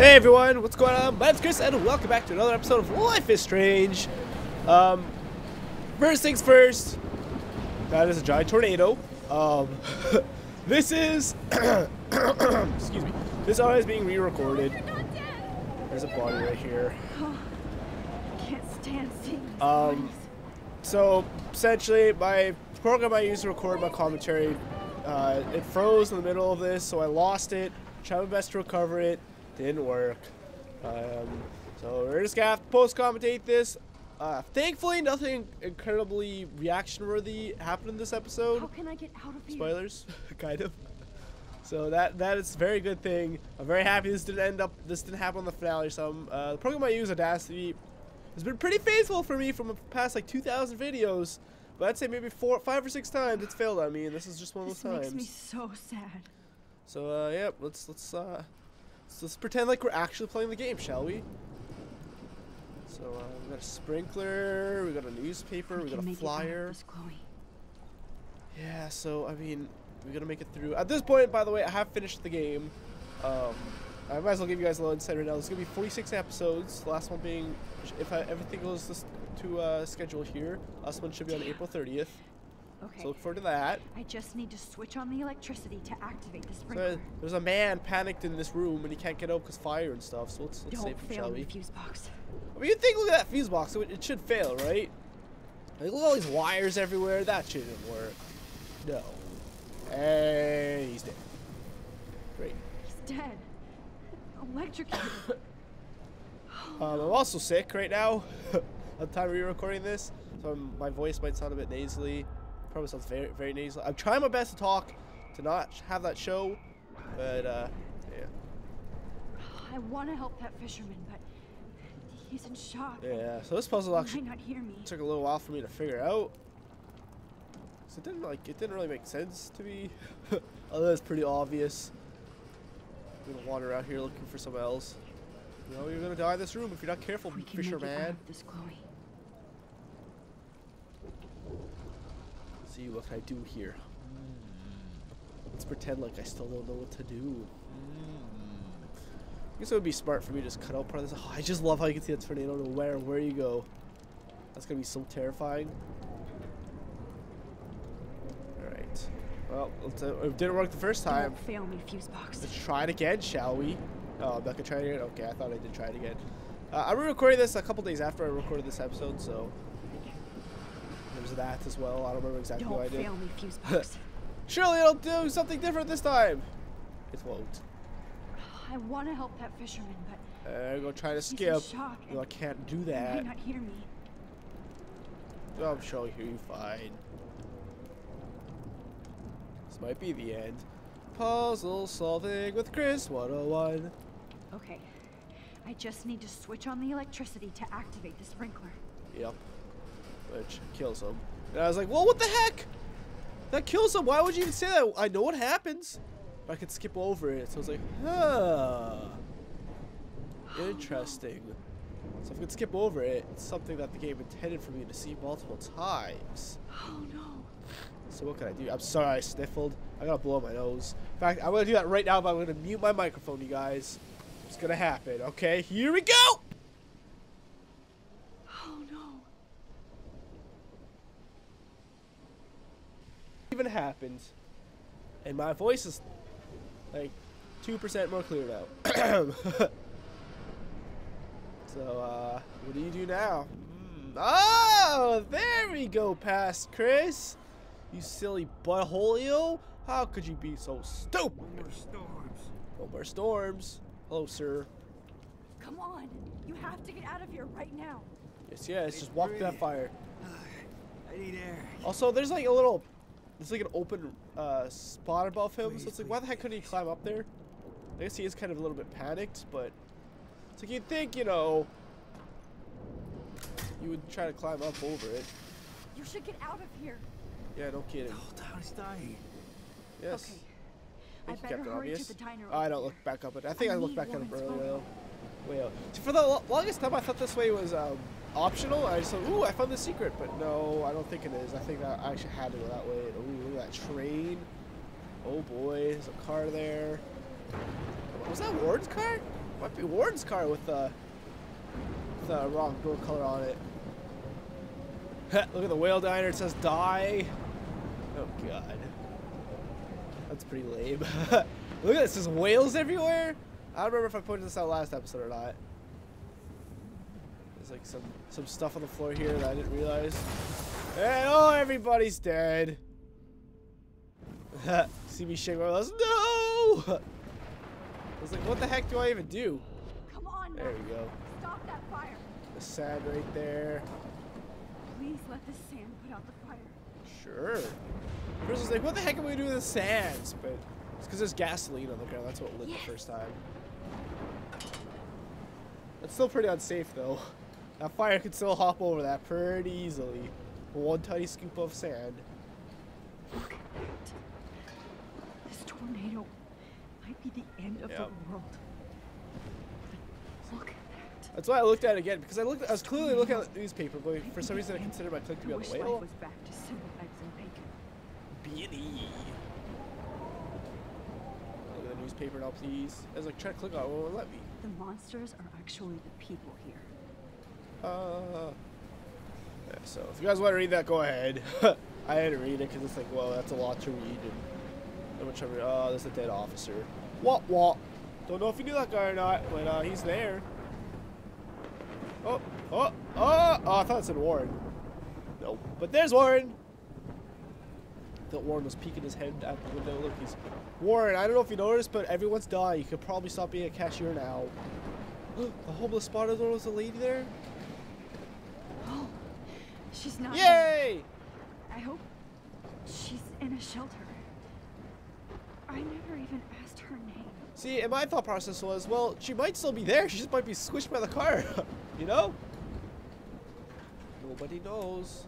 Hey everyone, what's going on? My name's Chris and welcome back to another episode of Life is Strange. First things first, that is a giant tornado. This is, excuse me, this audio is being re-recorded. There's a body right here. Can't stand seeing these bodies. So essentially my program I used to record my commentary, it froze in the middle of this, so I lost it, tried my best to recover it. Didn't work. So we're just gonna have to post-commentate this. Thankfully, nothing incredibly reaction-worthy happened in this episode. How can I get out of here? Spoilers, kind of. So that is a very good thing. I'm very happy this didn't happen on the finale. So the program I use, Audacity, has been pretty faithful for me from the past like 2,000 videos. But I'd say maybe 5 or 6 times it's failed on me, and this is just one of those times. This makes me so sad. So yeah, let's pretend like we're actually playing the game, shall we? So we got a sprinkler, we got a newspaper, we got a flyer. Yeah, so I mean, we gotta make it through. At this point, by the way, I have finished the game. I might as well give you guys a little insight right now. There's gonna be 46 episodes. The last one being, if everything goes to schedule here, last one should be on April 30th. Okay. So look forward to that. I just need to switch on the electricity to activate the sprinkler. So there's a man panicked in this room and he can't get out because fire and stuff. So let's save him, shall we? The fuse box. I mean, you think, look at that fuse box. It should fail, right? Like, look at all these wires everywhere. That shouldn't work. No. And he's dead. Great. He's dead. Electrocuted. I'm also sick right now. By the time we're recording this, so my voice might sound a bit nasally. Probably sounds very, very nasal. I'm trying my best to talk, to not have that show, but yeah. I want to help that fisherman, but he's in shock. Yeah. So this puzzle actually took a little while for me to figure out. So it didn't really make sense to me. Although it's pretty obvious. I'm gonna wander out here looking for someone else. You know, you're gonna die in this room if you're not careful, fisherman. See what I do here. Let's pretend like I still don't know what to do. I guess it would be smart for me to just cut out part of this. Oh, I just love how you can see that tornado no matter where you go. That's gonna be so terrifying. All right. Well, it didn't work the first time. Don't fail me, fuse box. Let's try it again, shall we? Oh, I'm not gonna try it again. Okay, I thought I did try it again. I re-recorded this a couple days after I recorded this episode, so. There's that as well. I don't remember exactly what I did. Fail me, fuse box. Surely it'll do something different this time. It won't. I want to help that fisherman, but I'm gonna try to skip. No, I can't do that. You might not hear me. Oh, I'm sure I'll hear you fine. This might be the end. Puzzle solving with Chris 101. Okay, I just need to switch on the electricity to activate the sprinkler. Yep. Which kills him. And I was like, well, what the heck? That kills him. Why would you even say that? I know what happens. But I could skip over it. So I was like, huh. Interesting. So if I could skip over it, it's something that the game intended for me to see multiple times. Oh, no. So what can I do? I'm sorry I sniffled. I gotta blow my nose. In fact, I'm gonna do that right now, but I'm gonna mute my microphone, you guys. It's gonna happen. Okay, here we go. Even happened, and my voice is like 2% more clear now. So what do you do now? Oh, there we go, past Chris, you silly buttholio. How could you be so stupid? No more storms. No more storms. Hello, sir. Come on, you have to get out of here right now. Yes, just walk through that fire. I need air. Also, there's like a little, it's like an open spot above him, so it's like, why the heck couldn't he climb up there? I guess he is kind of a little bit panicked, but it's like you'd think, you know, you would try to climb up over it. You should get out of here. Yeah, no kidding. The whole town is dying. Yes. Okay. I better hurry to the diner. I don't look back up, but I think I looked back at him earlier. Way out. For the longest time, I thought this way was optional. I just thought, ooh, I found the secret, but no, I don't think it is. I think that I actually had to go that way. Ooh, look at that train. Oh boy, there's a car there. Was that Warren's car? Might be Warren's car with the wrong door color on it. Look at the whale diner. It says die. Oh god, that's pretty lame. Look at this. There's whales everywhere. I don't remember if I pointed this out last episode or not. There's like some stuff on the floor here that I didn't realize. And oh, everybody's dead. See me shaking my legs. No. I was like, what the heck do I even do? Come on. There we go. Stop that fire. The sand right there. Please let the sand put out the fire. Sure. First I was like, what the heck am we doing with the sands? But it's because there's gasoline on the ground. That's what lit the first time. That's still pretty unsafe though. That fire could still hop over that pretty easily. One tiny scoop of sand. Look at that. This tornado might be the end of the world. But look. That's why I looked at it again, because I was clearly looking at the newspaper, but for some reason I considered my click to be on the whale. Was back to simple eggs and bacon. Beauty. Look at the newspaper now, please. I was like, try to click on it, it won't let me. The monsters are actually the people here. So if you guys want to read that, go ahead. I had to read it because it's like, well, that's a lot to read. And whichever, oh, there's a dead officer. What? What? Don't know if you knew that guy or not, but he's there. Oh, oh, oh, oh, I thought it said Warren. Nope. But there's Warren. I thought Warren was peeking his head out the window. Look, he's... Warren, I don't know if you noticed, but everyone's dying. You could probably stop being a cashier now. Look, the homeless spotter, there was a lady there. Oh, she's not... Yay! I hope she's in a shelter. I never even asked her name. See, and my thought process was, well, she might still be there. She just might be squished by the car. You know? Nobody knows.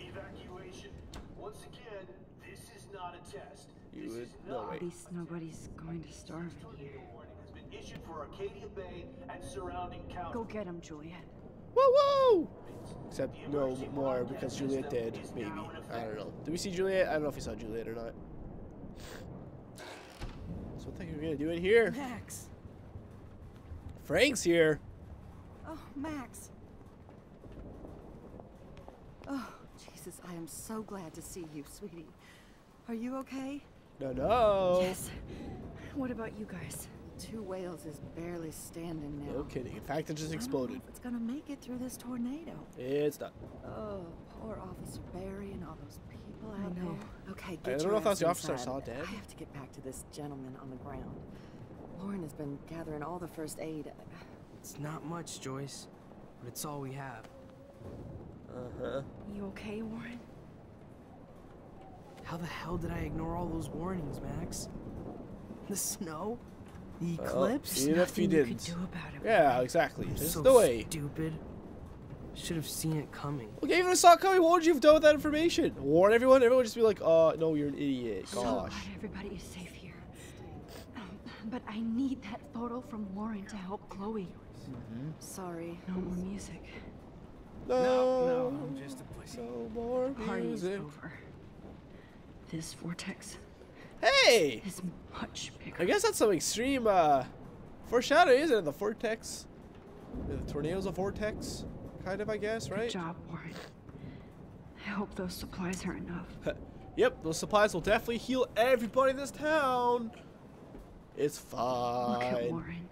Evacuation. Once again, this is not a test. You this would is not. At least nobody's going to starve in here. Warning has been issued for Arcadia Bay and surrounding counties. Go get him, Juliet. Woo woo! Except no more because Juliet did. Maybe. I don't know. Did we see Juliet? I don't know if we saw Juliet or not. So I think we're gonna do it here. Max. Frank's here. Oh, Max. Oh, Jesus, I am so glad to see you, sweetie. Are you okay? No, no. Yes. What about you guys? Two whales is barely standing now. No kidding. In fact, it just exploded. I don't know if it's gonna make it through this tornado. It's not. Oh, poor Officer Barry and all those people out there. Okay, get your ass inside. I don't know if that's the officer I saw dead. I have to get back to this gentleman on the ground. Lauren has been gathering all the first aid. It's not much, Joyce, but it's all we have. Uh-huh. You okay, Warren? How the hell did I ignore all those warnings, Max? The snow? The eclipse? Even if you didn't. You could do about it, yeah, exactly. There's no way. Stupid. Should have seen it coming. Okay, even if I saw it coming, what would you have done with that information? Warn everyone? Everyone would just be like, no, you're an idiot. Gosh. So glad everybody is safe here. But I need that photo from Warren to help Chloe. Mm-hmm. Sorry, no more music. No, I'm just a pussy. No more music. Party's over. This vortex. Hey! It's much bigger. I guess that's some extreme foreshadowing, isn't it? The vortex. The tornado's a vortex, kind of, I guess, right? Good job, Warren. I hope those supplies are enough. Yep, those supplies will definitely heal everybody in this town. It's fine. Look at Warren.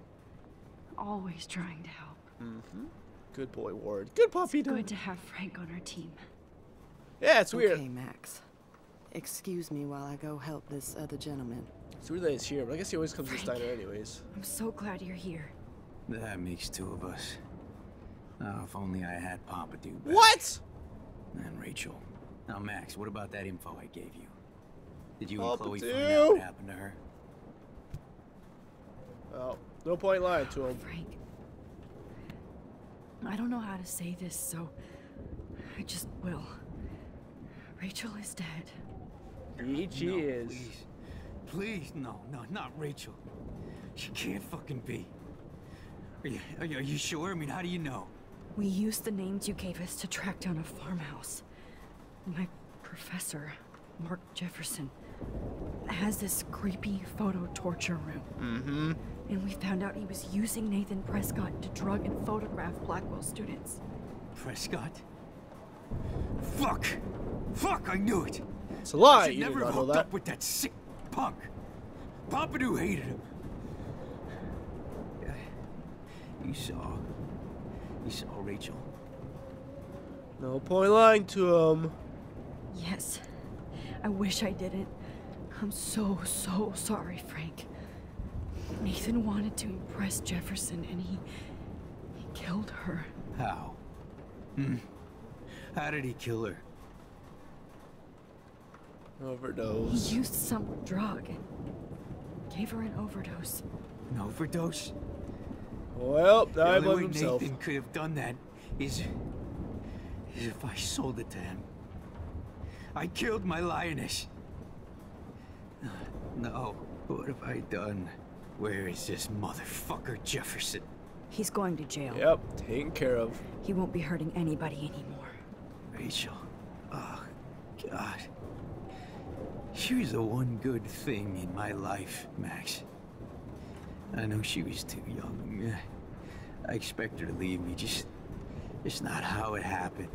Always trying to help. Mm-hmm. Good boy, Ward. Good puppy. It's good to have Frank on our team. Yeah, it's weird. Okay, Max. Excuse me while I go help this other gentleman. It's weird that he's here, but I guess he always comes to this diner anyways. I'm so glad you're here. That makes two of us. Oh, if only I had Pompidou back. What? And Rachel. Now, Max, what about that info I gave you? Did you and Chloe find out what happened to her? Oh, no point lying to him. Frank, I don't know how to say this, so I just will. Rachel is dead. She is. Please. Please, no, not Rachel. She can't fucking be. Are you sure? I mean, how do you know? We used the names you gave us to track down a farmhouse. My professor, Mark Jefferson, has this creepy photo torture room. Mm-hmm. And we found out he was using Nathan Prescott to drug and photograph Blackwell students. Prescott? Fuck! Fuck, I knew it! It's a lie, you never hooked that. Up with that sick punk. Pompidou hated him. You saw Rachel. No point lying to him. Yes. I wish I didn't. I'm so sorry, Frank. Nathan wanted to impress Jefferson, and he killed her. How? How did he kill her? Overdose. He used some drug and gave her an overdose. An overdose? Well, I blame himself. The only way Nathan could have done that is if I sold it to him. I killed my lioness. No, what have I done? Where is this motherfucker Jefferson? He's going to jail. Yep, taken care of. He won't be hurting anybody anymore. Rachel. Oh, God. She was the one good thing in my life, Max. I know she was too young. I expect her to leave me. Just not how it happened.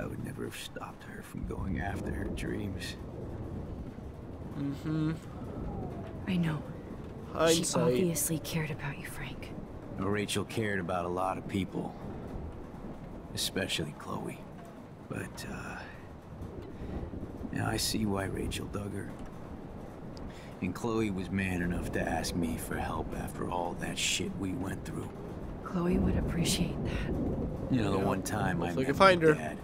I would never have stopped her from going after her dreams. Mm-hmm. I know. Hindsight. She obviously cared about you, Frank. Rachel cared about a lot of people. Especially Chloe. But, now I see why Rachel dug her. And Chloe was man enough to ask me for help after all that shit we went through. Chloe would appreciate that. You know, the one time I met my dad,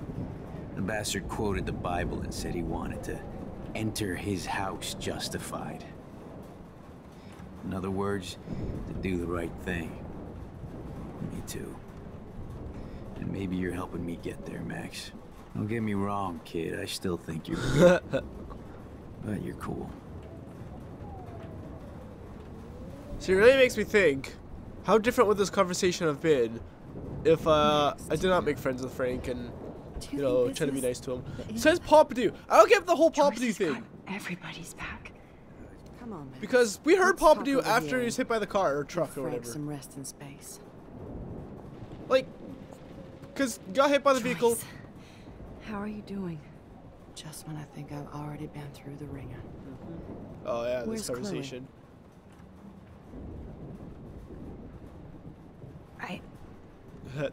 the bastard quoted the Bible and said he wanted to enter his house justified. In other words, to do the right thing. Me too. And maybe you're helping me get there, Max. Don't get me wrong, kid. I still think you're cool. But you're cool. So it really makes me think, how different would this conversation have been if I did not make friends with Frank and, you know, try to be nice to him. It says Pompidou. I don't get the whole Pompidou thing. Everybody's back. Because we heard Pompidou after he was hit by the car or truck or whatever. Some rest in space. Like, because he got hit by the vehicle. How are you doing? Just when I think I've already been through the ringer. Mm-hmm. Oh yeah, this conversation. Chloe?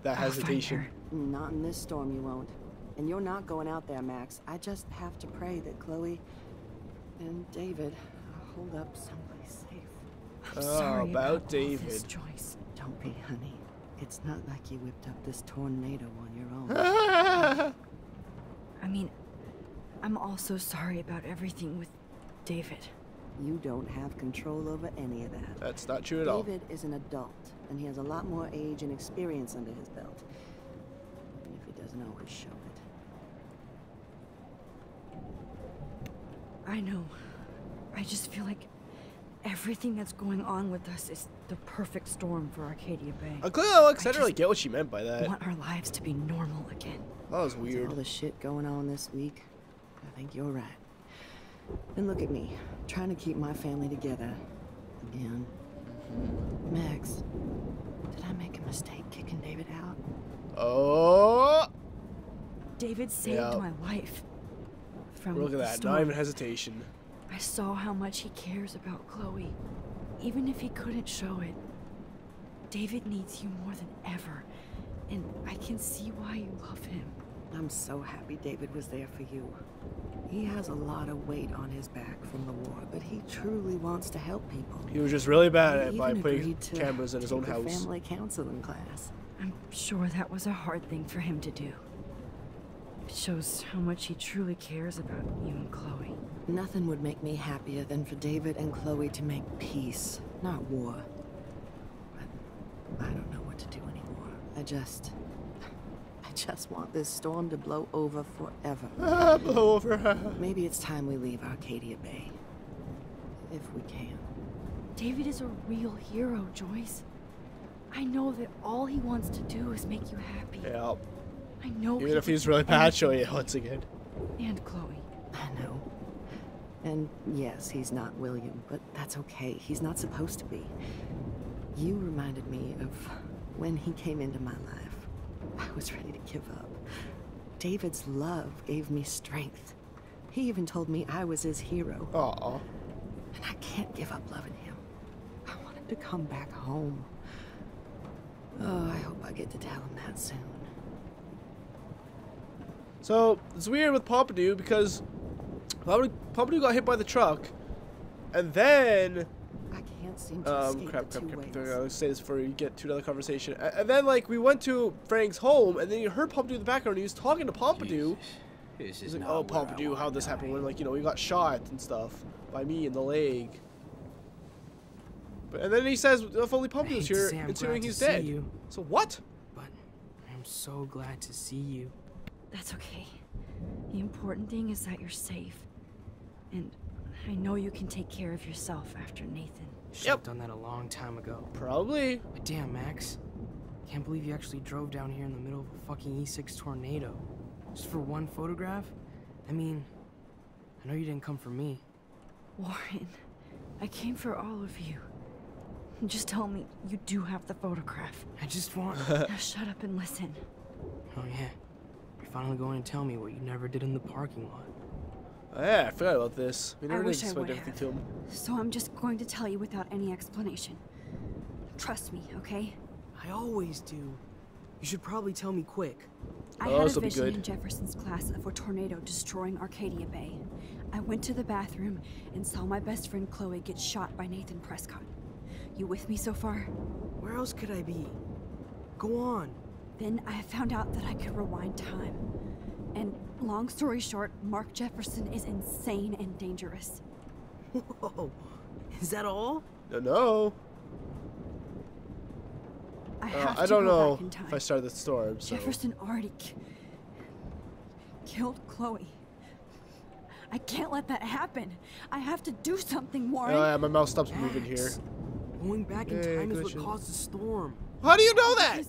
That hesitation. Not in this storm, you won't. And you're not going out there, Max. I just have to pray that Chloe and David. Hold up someplace safe. I'm sorry about David. This, Joyce. Don't be, honey. It's not like you whipped up this tornado on your own. I mean, I'm also sorry about everything with David. You don't have control over any of that. That's not true at all. David is an adult, and he has a lot more age and experience under his belt. Even if he doesn't always show it. I know. I just feel like everything that's going on with us is the perfect storm for Arcadia Bay. I don't really get what she meant by that. I want our lives to be normal again. That was weird. All the shit going on this week. I think you're right. And look at me, trying to keep my family together again. Max, did I make a mistake kicking David out? Oh! David saved my life. From look at that. Storm. Not even hesitation. I saw how much he cares about Chloe, even if he couldn't show it. David needs you more than ever, and I can see why you love him. I'm so happy David was there for you. He has a lot of weight on his back from the war, but he truly wants to help people. He was just really bad at putting cameras in his own house. Family counseling class. I'm sure that was a hard thing for him to do. It shows how much he truly cares about you and Chloe. Nothing would make me happier than for David and Chloe to make peace, not war. But I don't know what to do anymore. I just want this storm to blow over forever. Blow over. Maybe it's time we leave Arcadia Bay. If we can. David is a real hero, Joyce. I know that all he wants to do is make you happy. Yeah. I know. Even if he's really bad, once again. And Chloe. I know. And yes, he's not William, but that's okay. He's not supposed to be. You reminded me of when he came into my life. I was ready to give up. David's love gave me strength. He even told me I was his hero. Aww. And I can't give up loving him. I want him to come back home. Oh, I hope I get to tell him that soon. So, it's weird with Pompidou because Pompidou got hit by the truck, and then I can't seem to escape crap. I'll say this before we get to another conversation. And then, like, we went to Frank's home, and then you heard Pompidou in the background. And he was talking to Pompidou. He's like, "Oh, Pompidou, how this happened? When, like, you know, he got shot and stuff by me in the leg." But and then he says, "If only Pompidou's here, considering he's dead." So what? But I'm so glad to see you. That's okay. The important thing is that you're safe. And I know you can take care of yourself after Nathan. Should have done that a long time ago. Probably. But damn, Max. Can't believe you actually drove down here in the middle of a fucking E6 tornado. Just for one photograph? I mean, I know you didn't come for me. Warren, I came for all of you. Just tell me you do have the photograph. I just want... Now shut up and listen. Oh yeah. You're finally going to tell me what you never did in the parking lot. Oh, yeah, I forgot about this. We never explained everything to him. So I'm just going to tell you without any explanation. Trust me, okay? I always do. You should probably tell me quick. I had a vision in Jefferson's class of a tornado destroying Arcadia Bay. I went to the bathroom and saw my best friend Chloe get shot by Nathan Prescott. You with me so far? Where else could I be? Go on. Then I found out that I could rewind time. And long story short, Mark Jefferson is insane and dangerous. Whoa, is that all? No. I don't know if I started the storm. So. Jefferson already killed Chloe. I can't let that happen. I have to do something, Warren. Oh, yeah, my mouth stops moving here. Going back in time is what caused the storm. How do you know that?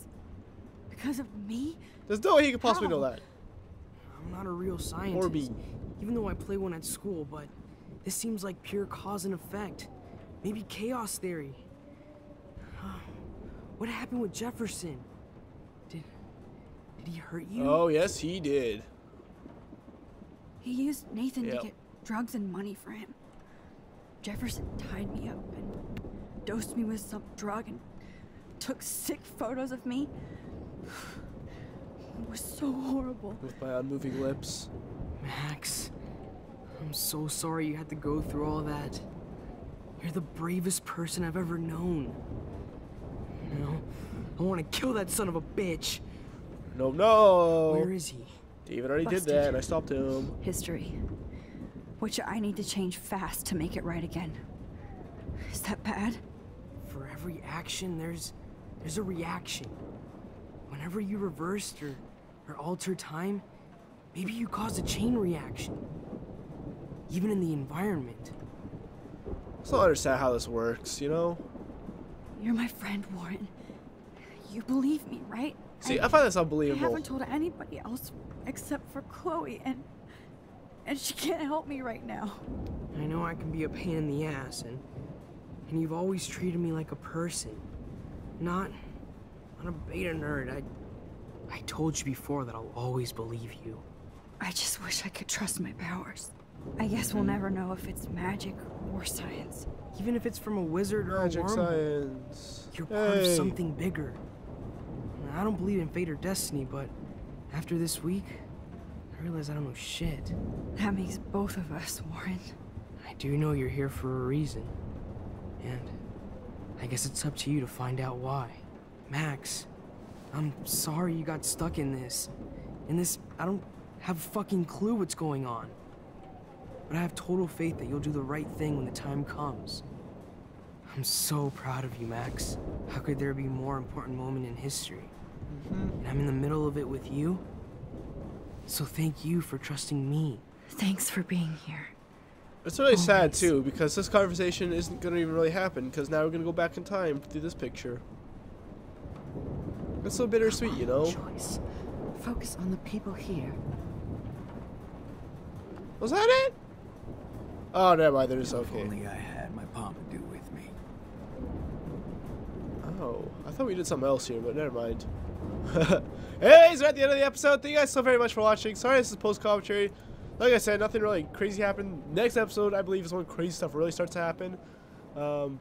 Because of me? There's no way he could possibly know that. I'm not a real scientist, even though I play one at school, but this seems like pure cause and effect. Maybe chaos theory. What happened with Jefferson? Did he hurt you? Oh, yes, he did. He used Nathan to get drugs and money for him. Jefferson tied me up and dosed me with some drug and took sick photos of me. It was so horrible. With my unmoving lips. Max, I'm so sorry you had to go through all that. You're the bravest person I've ever known. You know, I want to kill that son of a bitch. No. Where is he? David already did that, and I stopped him. History, which I need to change fast to make it right again. Is that bad? For every action, there's a reaction. Whenever you reversed or altered time, maybe you caused a chain reaction. Even in the environment. I still don't understand how this works, you know? You're my friend, Warren. You believe me, right? See, I find this unbelievable. I haven't told anybody else except for Chloe, and she can't help me right now. I know I can be a pain in the ass, and you've always treated me like a person. Not a beta nerd. I told you before that I'll always believe you. I just wish I could trust my powers. I guess we'll never know if it's magic or science. Even if it's from a wizard or a worm, you're part of something bigger. I don't believe in fate or destiny, but after this week, I realize I don't know shit. That makes both of us, Warren. I do know you're here for a reason, and I guess it's up to you to find out why. Max, I'm sorry you got stuck in this. I don't have a fucking clue what's going on. But I have total faith that you'll do the right thing when the time comes. I'm so proud of you, Max. How could there be a more important moment in history? And I'm in the middle of it with you. So thank you for trusting me. Thanks for being here. It's really sad, too, because this conversation isn't going to even really happen, because now we're going to go back in time through this picture. It's so bittersweet, you know? Joyce, focus on the people here. Was that it? Oh, never mind. They're just okay. If only I had my Pompidou with me. Oh, I thought we did something else here, but never mind. Anyways, we're at the end of the episode. Thank you guys so very much for watching. Sorry, this is post commentary. Like I said, nothing really crazy happened. Next episode, I believe, is when crazy stuff really starts to happen. So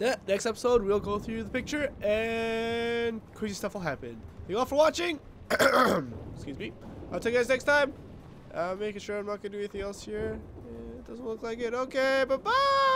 yeah, next episode, we'll go through the picture and crazy stuff will happen. Thank you all for watching. Excuse me. I'll tell you guys next time. Making sure I'm not going to do anything else here. Yeah, it doesn't look like it. Okay, bye-bye.